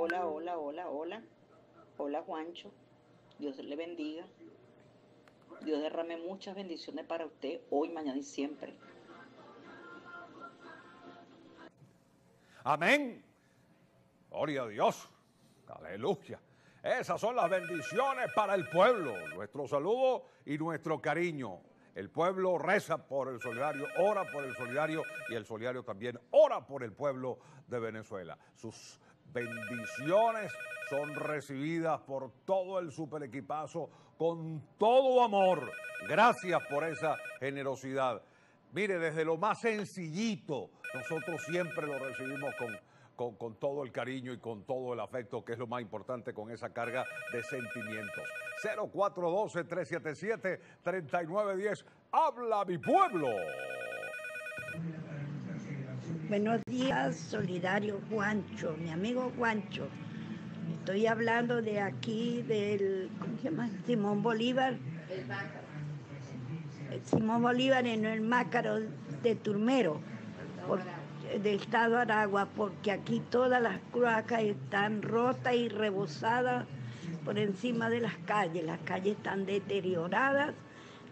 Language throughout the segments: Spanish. Hola, hola, hola, hola. Hola, Juancho. Dios le bendiga. Dios derrame muchas bendiciones para usted hoy, mañana y siempre. Amén. Gloria a Dios. Aleluya. Esas son las bendiciones para el pueblo. Nuestro saludo y nuestro cariño. El pueblo reza por el solidario, ora por el solidario, y el solidario también ora por el pueblo de Venezuela. Sus bendiciones son recibidas por todo el super equipazo con todo amor. Gracias por esa generosidad. Mire, desde lo más sencillito, nosotros siempre lo recibimos con todo el cariño y con todo el afecto, que es lo más importante, con esa carga de sentimientos. 0412-377-3910. Habla mi pueblo. Buenos días, solidario Juancho, mi amigo Juancho. Estoy hablando de aquí del, ¿cómo se llama? Simón Bolívar. El Mácaro. Simón Bolívar en el Mácaro de Turmero. Del estado de Aragua, porque aquí todas las cloacas están rotas y rebosadas por encima de las calles están deterioradas,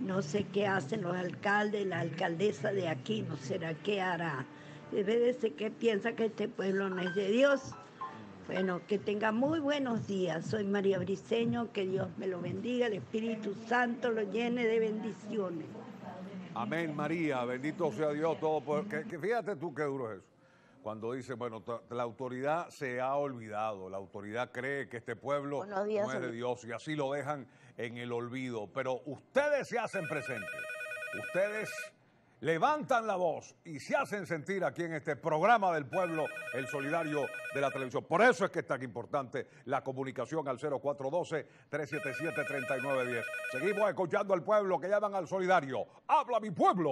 no sé qué hacen los alcaldes, la alcaldesa de aquí, no será qué hará, debe de ser que piensa que este pueblo no es de Dios. Bueno, que tenga muy buenos días, soy María Briceño, que Dios me lo bendiga, el Espíritu Santo lo llene de bendiciones. Amén, María, bendito sea Dios todo. Que fíjate tú qué duro es eso. Cuando dice, bueno, la autoridad se ha olvidado, la autoridad cree que este pueblo no es de Dios y así lo dejan en el olvido. Pero ustedes se hacen presentes, ustedes levantan la voz y se hacen sentir aquí en este programa del pueblo, el solidario de la televisión. Por eso es que es tan importante la comunicación al 0412-377-3910. Seguimos escuchando al pueblo que llaman al solidario. ¡Habla mi pueblo!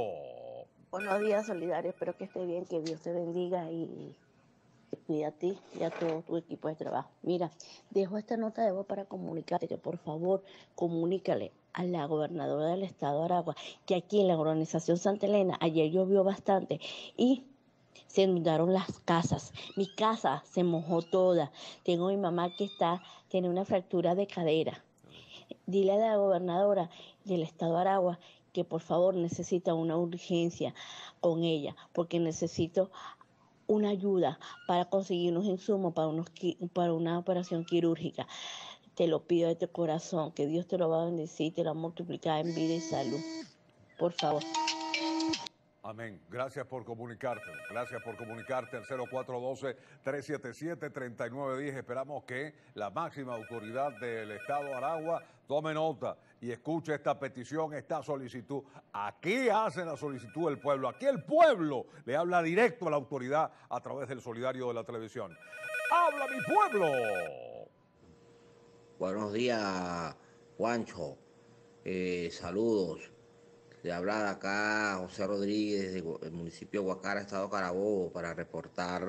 Buenos días, solidario. Espero que esté bien, que Dios te bendiga y te cuide a ti y a todo tu equipo de trabajo. Mira, dejo esta nota de voz para comunicarte que por favor comunícale a la gobernadora del estado de Aragua, que aquí en la urbanización Santa Elena ayer llovió bastante y se inundaron las casas. Mi casa se mojó toda. Tengo a mi mamá que tiene una fractura de cadera. Dile a la gobernadora del estado de Aragua que por favor necesita una urgencia con ella, porque necesito una ayuda para conseguir unos insumos para una operación quirúrgica. Te lo pido de tu corazón, que Dios te lo va a bendecir y te lo va a multiplicar en vida y salud. Por favor. Amén. Gracias por comunicarte. Gracias por comunicarte al 0412-377-3910. Esperamos que la máxima autoridad del estado de Aragua tome nota y escuche esta petición, esta solicitud. Aquí hacen la solicitud del pueblo. Aquí el pueblo le habla directo a la autoridad a través del solidario de la televisión. ¡Habla mi pueblo! Buenos días, Juancho. Saludos. De hablar acá José Rodríguez, del municipio de Guacara, estado Carabobo, para reportar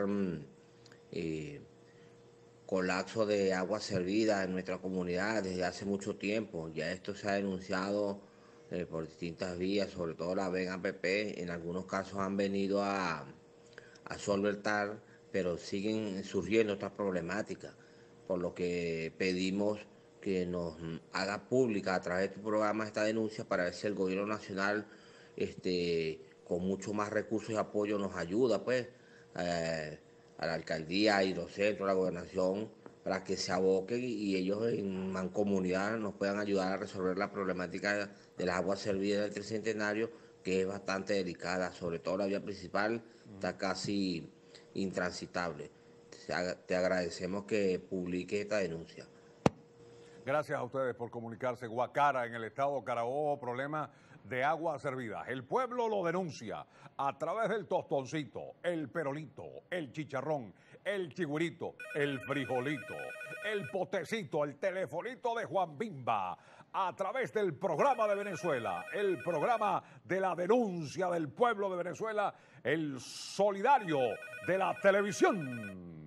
colapso de agua servida en nuestra comunidad desde hace mucho tiempo. Ya esto se ha denunciado por distintas vías, sobre todo la VEN-PP. En algunos casos han venido a solventar, pero siguen surgiendo otras problemáticas, por lo que pedimos que nos haga pública a través de tu programa esta denuncia para ver si el gobierno nacional con mucho más recursos y apoyo nos ayuda pues a la alcaldía y los centros, a la gobernación, para que se aboquen y ellos en mancomunidad nos puedan ayudar a resolver la problemática de las aguas servidas del tricentenario, que es bastante delicada, sobre todo la vía principal está casi intransitable. Te agradecemos que publique esta denuncia. Gracias a ustedes por comunicarse. Guacara, en el estado de Carabobo, problema de agua servida. El pueblo lo denuncia a través del tostoncito, el perolito, el chicharrón, el chigüirito, el frijolito, el potecito, el telefonito de Juan Bimba, a través del programa de Venezuela, el programa de la denuncia del pueblo de Venezuela, el solidario de la televisión.